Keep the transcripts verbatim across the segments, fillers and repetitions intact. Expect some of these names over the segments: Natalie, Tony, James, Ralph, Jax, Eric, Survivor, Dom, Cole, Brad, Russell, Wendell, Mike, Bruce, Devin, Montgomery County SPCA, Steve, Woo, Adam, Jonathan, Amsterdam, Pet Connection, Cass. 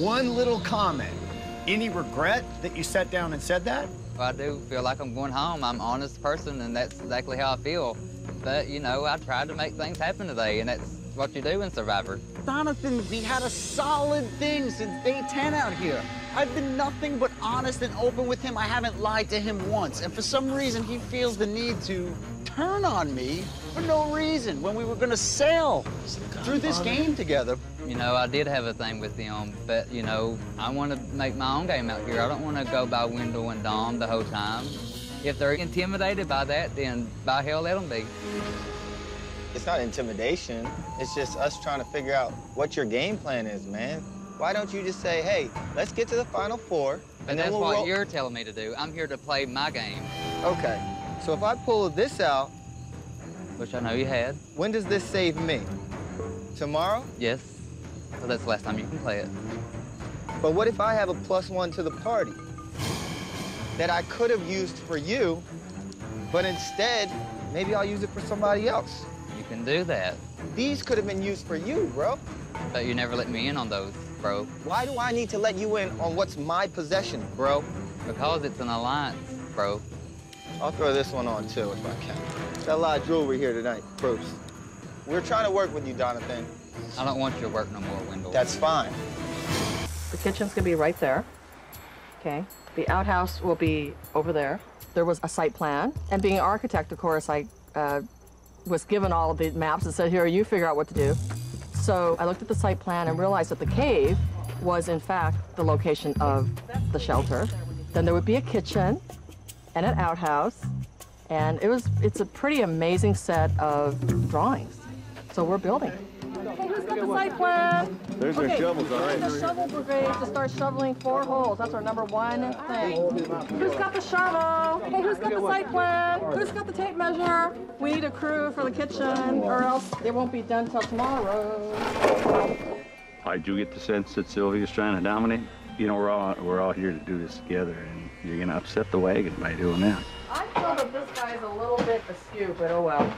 one little comment. Any regret that you sat down and said that? I do feel like I'm going home. I'm an honest person, and that's exactly how I feel. But, you know, I tried to make things happen today, and that's what you do in Survivor. Jonathan, we had a solid thing since day ten out here. I've been nothing but honest and open with him. I haven't lied to him once. And for some reason, he feels the need to turn on me for no reason when we were going to sail through this game together. You know, I did have a thing with him, but, you know, I want to make my own game out here. I don't want to go by Wendell and Dom the whole time. If they're intimidated by that, then by hell, let them be. It's not intimidation. It's just us trying to figure out what your game plan is, man. Why don't you just say, hey, let's get to the Final Four, and, and that's we'll what you're telling me to do. I'm here to play my game. Okay, so if I pull this out, which I know you had, when does this save me? Tomorrow? Yes. So that's the last time you can play it. But what if I have a plus one to the party that I could have used for you, but instead, maybe I'll use it for somebody else? You can do that. These could have been used for you, bro. But you never let me in on those, bro. Why do I need to let you in on what's my possession, bro? Because it's an alliance, bro. I'll throw this one on, too, if I can. Got a lot of jewelry here tonight, Bruce. We're trying to work with you, Jonathan. I don't want your work no more, Wendell. That's fine. The kitchen's going to be right there, okay? The outhouse will be over there. There was a site plan. And being an architect, of course, I uh, was given all of the maps and said, here, you figure out what to do. So I looked at the site plan and realized that the cave was, in fact, the location of the shelter. Then there would be a kitchen and an outhouse. And it was, it's a pretty amazing set of drawings. So we're building. Okay, who's got the site plan? There's okay. Their shovels, all right. The shovel brigade to start shoveling four holes. That's our number one thing. Right. Who's got the shovel? Hey, who's got the site plan? Who's got the tape measure? We need a crew for the kitchen, or else it won't be done till tomorrow. I do get the sense that Sylvia's trying to dominate. You know, we're all we're all here to do this together, and you're gonna upset the wagon by doing that. I feel that this guy's a little bit askew, but oh well.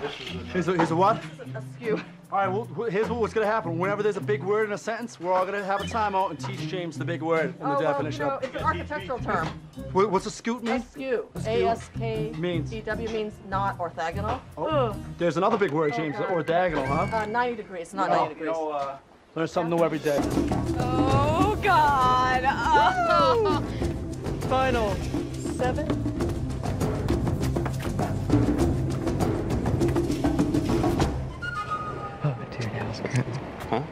He's a, he's a what? Askew. All right, well, here's what's going to happen. Whenever there's a big word in a sentence, we're all going to have a timeout and teach James the big word and oh, the well, definition. You know, it's an architectural term. What, what's a scoot mean? Askew. A S K E W means not orthogonal. Oh. There's another big word, James, oh, orthogonal, huh? Uh, ninety degrees, not no, ninety degrees. You know, uh, learn something new every day. Oh, God. Oh. Final seven. Huh?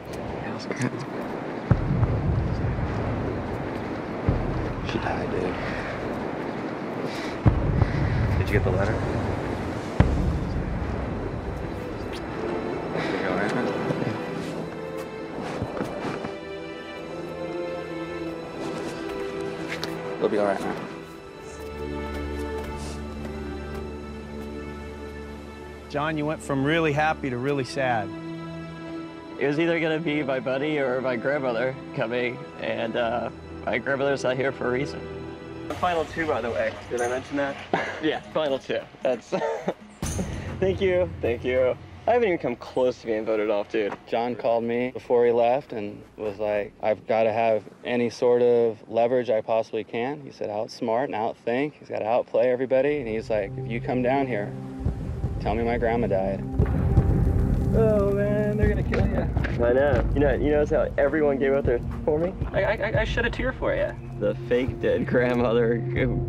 She died, dude. Did you get the letter? You all right, man? It'll be all right, man. John, you went from really happy to really sad. It was either going to be my buddy or my grandmother coming, and uh, my grandmother's not here for a reason. The final two, by the way. Did I mention that? Yeah, final two. That's. Thank you. Thank you. I haven't even come close to being voted off, dude. John called me before he left and was like, I've got to have any sort of leverage I possibly can. He said, outsmart and outthink. He's got to outplay everybody. And he's like, if you come down here, tell me my grandma died. Oh, man, they're gonna kill you. I know. You know, you notice how everyone gave out their for me? I, I, I shed a tear for you. The fake dead grandmother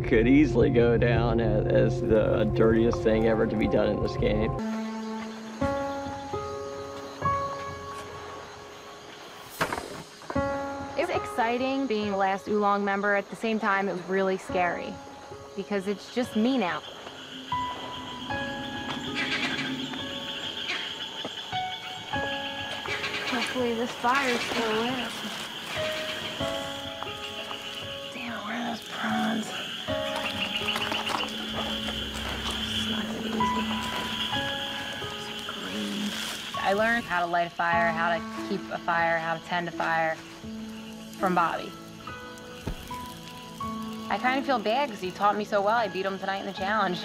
could easily go down as the dirtiest thing ever to be done in this game. It was exciting being the last Oolong member. At the same time, it was really scary because it's just me now. Hopefully this fire's still lit. Damn, where are those prawns? It's not that easy. It's green. I learned how to light a fire, how to keep a fire, how to tend a fire from Bobby. I kind of feel bad because he taught me so well. I beat him tonight in the challenge.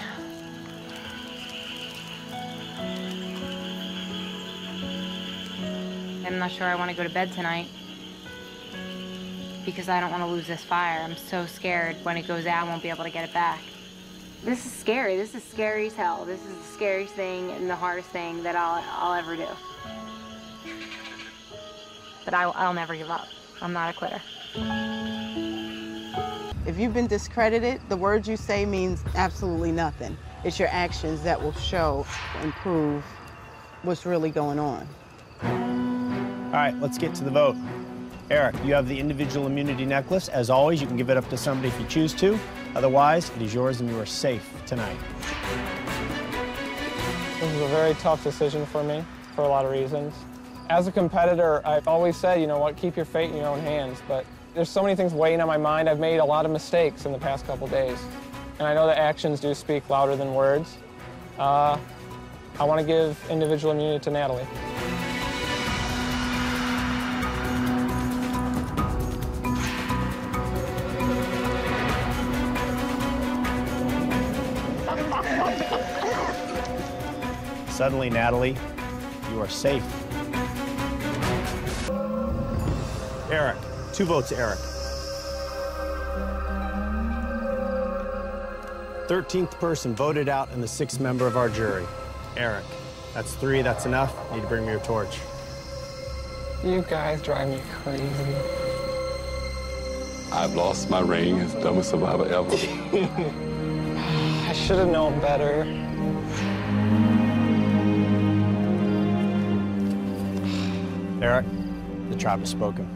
I'm not sure I want to go to bed tonight. because I don't want to lose this fire. I'm so scared when it goes out, I won't be able to get it back. This is scary. This is scary as hell. This is the scariest thing and the hardest thing that I'll, I'll ever do. But I, I'll never give up. I'm not a quitter. If you've been discredited, the words you say means absolutely nothing. It's your actions that will show and prove what's really going on. All right, let's get to the vote. Eric, you have the individual immunity necklace. As always, you can give it up to somebody if you choose to. Otherwise, it is yours and you are safe tonight. This is a very tough decision for me for a lot of reasons. As a competitor, I've always said, you know what, keep your fate in your own hands, but there's so many things weighing on my mind. I've made a lot of mistakes in the past couple days, and I know that actions do speak louder than words. Uh, I want to give individual immunity to Natalie. Suddenly, Natalie, you are safe. Eric, two votes, Eric. thirteenth person voted out and the sixth member of our jury. Eric, that's three, that's enough. You need to bring me your torch. You guys drive me crazy. I've lost my ring as dumbest survivor ever. I should have known better. Eric, the tribe has spoken.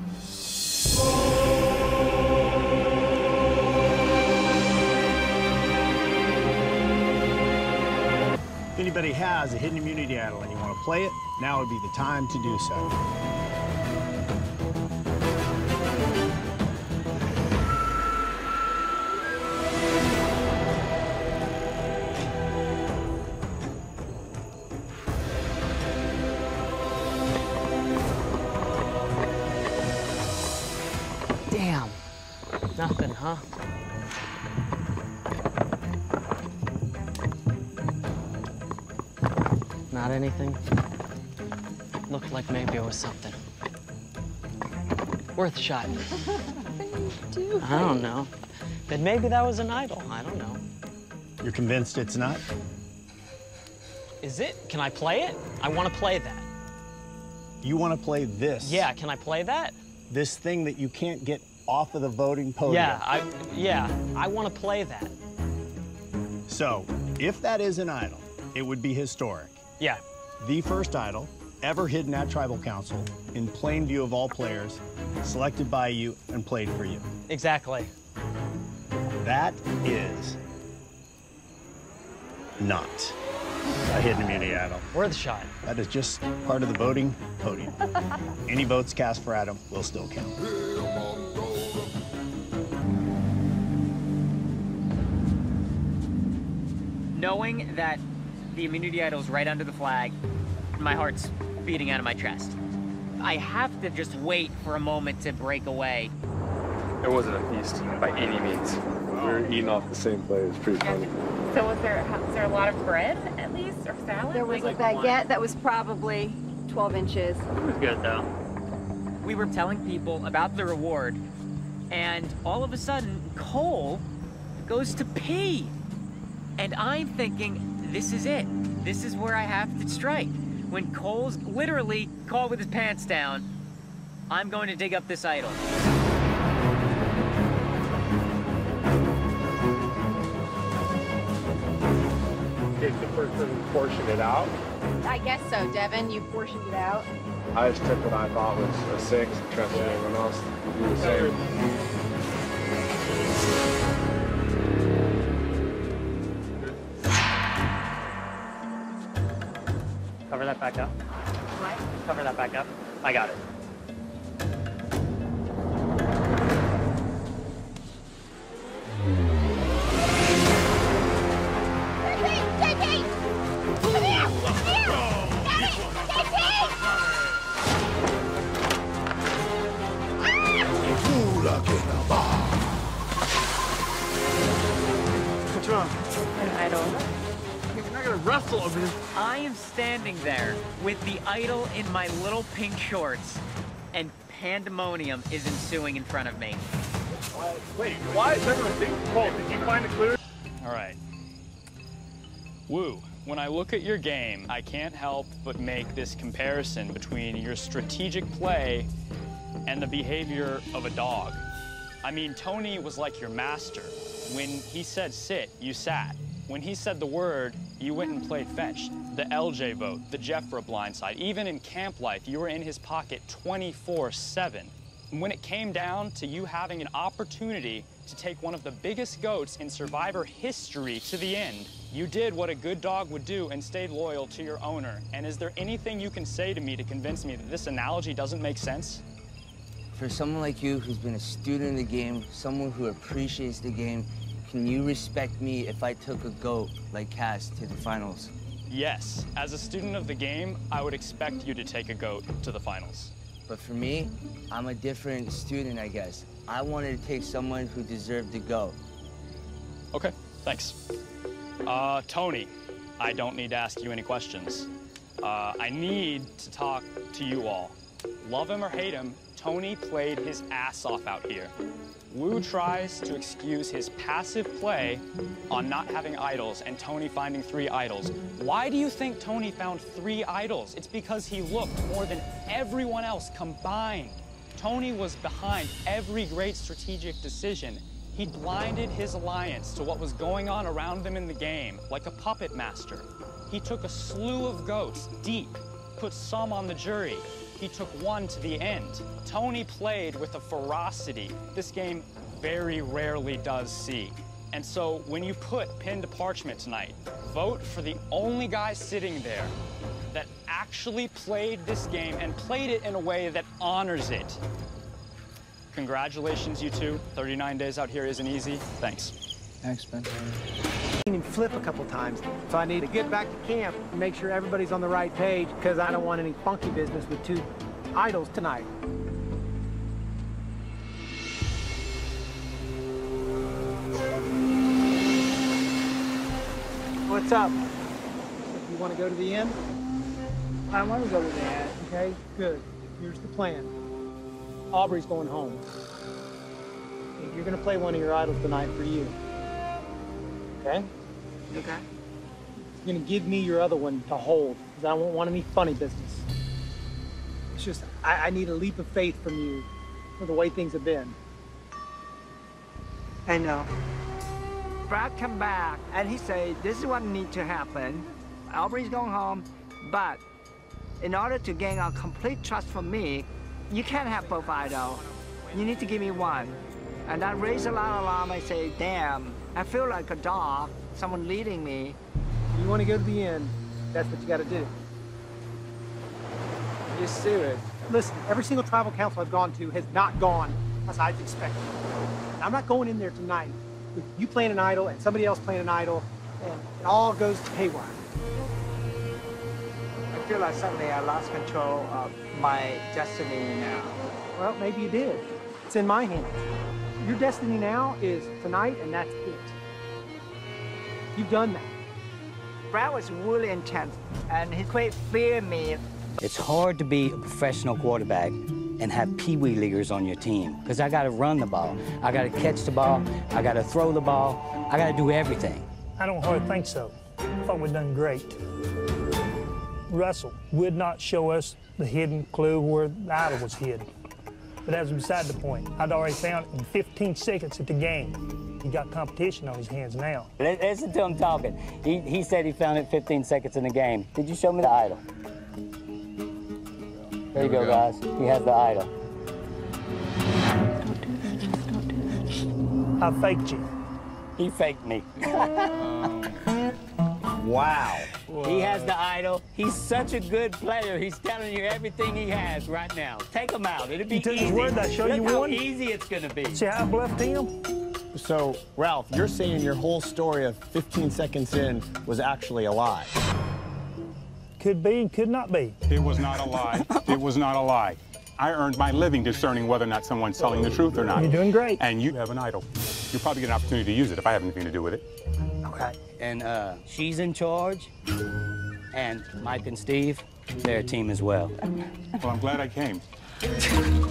If anybody has a hidden immunity idol and you want to play it, now would be the time to do so. Huh? Not anything. Looked like maybe it was something. Worth a shot. What are you doing? I don't know. But maybe that was an idol. I don't know. You're convinced it's not? Is it? Can I play it? I want to play that. You want to play this? Yeah, can I play that? This thing that you can't get off of the voting podium. Yeah, I, yeah, I want to play that. So, if that is an idol, it would be historic. Yeah. The first idol ever hidden at Tribal Council in plain view of all players, selected by you and played for you. Exactly. That is not a hidden immunity idol. Worth a shot. That is just part of the voting podium. Any votes cast for Adam will still count. Knowing that the immunity idol's right under the flag, my heart's beating out of my chest. I have to just wait for a moment to break away. It wasn't a feast by any means. We were eating off the same plate. It was pretty funny. So was there, was there a lot of bread, at least, or salad? There was like a baguette one. That was probably twelve inches. It was good, though. We were telling people about the reward, and all of a sudden, Cole goes to pee. And I'm thinking, this is it. This is where I have to strike. When Cole's literally caught with his pants down, I'm going to dig up this idol. Did the person portion it out? I guess so, Devin. You portioned it out. I just took what I thought was a six and trusted everyone else to do the same. Cover that back up. What? Cover that back up. I got it. What's wrong? An idol. I gotta wrestle over this. I am standing there with the idol in my little pink shorts and pandemonium is ensuing in front of me. Uh, wait, why is everyone thinking Cole? Did you find it clear? All right. Woo, when I look at your game, I can't help but make this comparison between your strategic play and the behavior of a dog. I mean, Tony was like your master. When he said sit, you sat. When he said the word, you went and played fetch. The L J vote, the Jeffra blindside, even in camp life, you were in his pocket twenty-four seven. When it came down to you having an opportunity to take one of the biggest goats in Survivor history to the end, you did what a good dog would do and stayed loyal to your owner. And is there anything you can say to me to convince me that this analogy doesn't make sense? For someone like you who's been a student of the game, someone who appreciates the game, can you respect me if I took a goat like Cass to the finals? Yes. As a student of the game, I would expect you to take a goat to the finals. But for me, I'm a different student, I guess. I wanted to take someone who deserved to go. Okay, thanks. Uh, Tony, I don't need to ask you any questions. Uh, I need to talk to you all. Love him or hate him, Tony played his ass off out here. Woo tries to excuse his passive play on not having idols and Tony finding three idols. Why do you think Tony found three idols? It's because he looked more than everyone else combined. Tony was behind every great strategic decision. He blinded his alliance to what was going on around them in the game, like a puppet master. He took a slew of goats deep, put some on the jury. He took one to the end. Tony played with a ferocity this game very rarely does see. And so when you put pen to parchment tonight, vote for the only guy sitting there that actually played this game and played it in a way that honors it. Congratulations, you two. thirty-nine days out here isn't easy. Thanks. Thanks, Ben. Even flip a couple times, so I need to get back to camp and make sure everybody's on the right page because I don't want any funky business with two idols tonight. What's up? You want to go to the end? I want to go to the end. Okay, good. Here's the plan. Aubrey's going home. And you're going to play one of your idols tonight for you. Okay? Okay. You're gonna give me your other one to hold, because I won't want any funny business. It's just, I, I need a leap of faith from you for the way things have been. I know. Brad come back, and he said, this is what needs to happen. Aubrey's going home, but in order to gain a complete trust from me, you can't have both idols. You need to give me one. And I raise a lot of alarm, I say, damn. I feel like a dog, someone leading me. You want to go to the end, that's what you got to do. You're serious? Listen, every single tribal council I've gone to has not gone as I've expected. I'm not going in there tonight with you playing an idol and somebody else playing an idol, and it all goes to haywire. I feel like suddenly I lost control of my destiny now. Well, maybe you did. It's in my hands. Your destiny now is tonight, and that's it. You've done that. Brad was really intense, and he quite feared me. It's hard to be a professional quarterback and have pee-wee leaguers on your team, because I got to run the ball. I got to catch the ball. I got to throw the ball. I got to do everything. I don't hardly think so. I thought we'd done great. Russell would not show us the hidden clue where the idol was hidden. But that was beside the point. I'd already found it in fifteen seconds at the game. He got competition on his hands now. Listen to him talking. He, he said he found it fifteen seconds in the game. Did you show me the idol? There you go, go, guys. He has the idol. I faked you. He faked me. Wow. Whoa. He has the idol. He's such a good player. He's telling you everything he has right now. Take him out. It'll be you took easy. His word, I show Look you how one. Easy it's going to be. See how I bluffed him? So, Ralph, you're saying your whole story of fifteen seconds in was actually a lie. Could be and could not be. It was not a lie. It was not a lie. I earned my living discerning whether or not someone's telling the truth or not. You're doing great. And you have an idol. You'll probably get an opportunity to use it if I have anything to do with it. Okay. And uh, she's in charge, and Mike and Steve, they're a team as well. Well, I'm glad I came.